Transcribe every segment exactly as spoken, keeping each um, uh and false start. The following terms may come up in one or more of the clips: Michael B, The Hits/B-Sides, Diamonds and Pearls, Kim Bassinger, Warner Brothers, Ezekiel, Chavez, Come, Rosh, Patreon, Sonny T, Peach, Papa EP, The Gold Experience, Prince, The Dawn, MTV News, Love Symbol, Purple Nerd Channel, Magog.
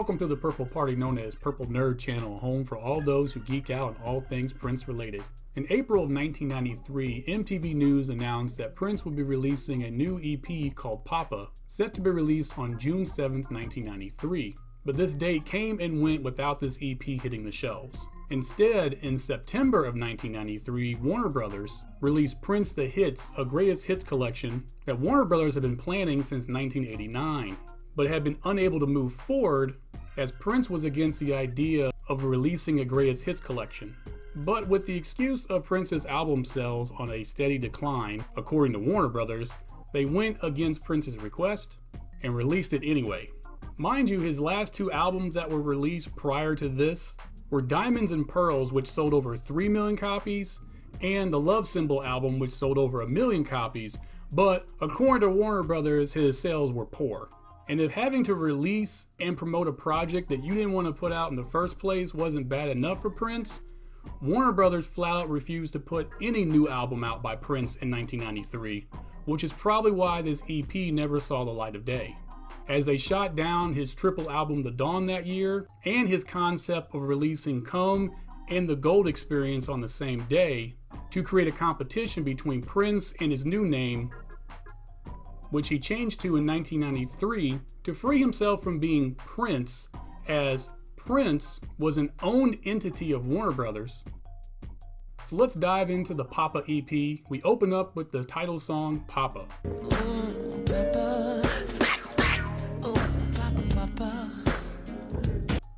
Welcome to the Purple Party, known as Purple Nerd Channel, home for all those who geek out on all things Prince related. In April of nineteen ninety-three, M T V News announced that Prince would be releasing a new E P called Papa, set to be released on June seventh, nineteen ninety-three. But this date came and went without this E P hitting the shelves. Instead, in September of nineteen ninety-three, Warner Brothers released Prince the Hits, a greatest hits collection that Warner Brothers had been planning since nineteen eighty-nine, but had been unable to move forward as Prince was against the idea of releasing a greatest hits collection. But with the excuse of Prince's album sales on a steady decline, according to Warner Brothers, they went against Prince's request and released it anyway. Mind you, his last two albums that were released prior to this were Diamonds and Pearls, which sold over three million copies, and the Love Symbol album, which sold over a million copies, but according to Warner Brothers, his sales were poor. And if having to release and promote a project that you didn't want to put out in the first place wasn't bad enough for Prince, Warner Brothers flat out refused to put any new album out by Prince in nineteen ninety-three, which is probably why this E P never saw the light of day, as they shot down his triple album The Dawn that year and his concept of releasing Come and The Gold Experience on the same day to create a competition between Prince and his new name, which he changed to in nineteen ninety-three to free himself from being Prince, as Prince was an owned entity of Warner Brothers. So let's dive into the Papa E P. We open up with the title song, Papa. Ooh, Papa.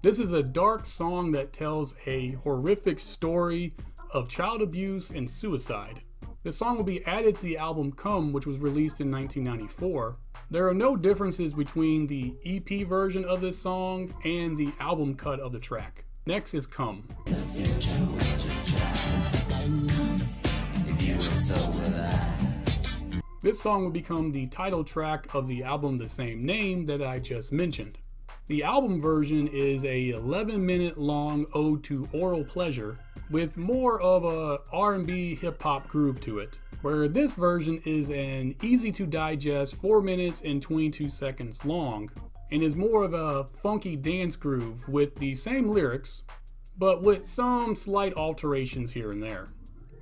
This is a dark song that tells a horrific story of child abuse and suicide. This song will be added to the album Come, which was released in nineteen ninety-four. There are no differences between the E P version of this song and the album cut of the track. Next is Come. This song will become the title track of the album the same name that I just mentioned. The album version is a eleven minute long ode to oral pleasure with more of a R and B hip hop groove to it, where this version is an easy to digest four minutes and twenty-two seconds long and is more of a funky dance groove with the same lyrics, but with some slight alterations here and there,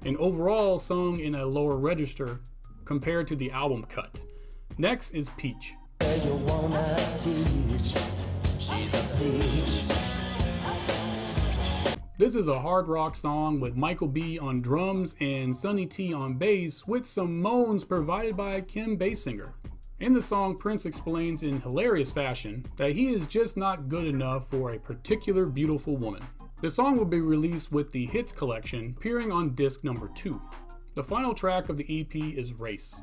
and overall sung in a lower register compared to the album cut. Next is Peach. You wanna teach. She's a peach. This is a hard rock song with Michael B on drums and Sonny T on bass, with some moans provided by Kim Bassinger. In the song, Prince explains in hilarious fashion that he is just not good enough for a particular beautiful woman. The song will be released with the Hits collection, appearing on disc number two. The final track of the E P is Race.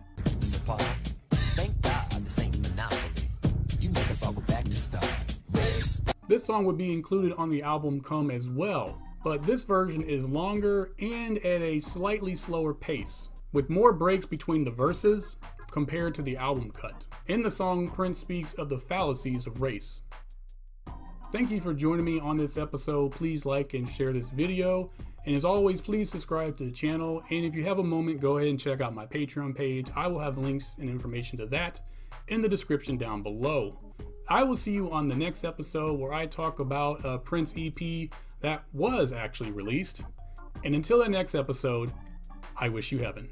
This song would be included on the album Come as well, but this version is longer and at a slightly slower pace, with more breaks between the verses compared to the album cut. In the song, Prince speaks of the fallacies of race. Thank you for joining me on this episode. Please like and share this video. And as always, please subscribe to the channel. And if you have a moment, go ahead and check out my Patreon page. I will have links and information to that in the description down below. I will see you on the next episode, where I talk about a Prince E P that was actually released. And until the next episode, I wish you heaven.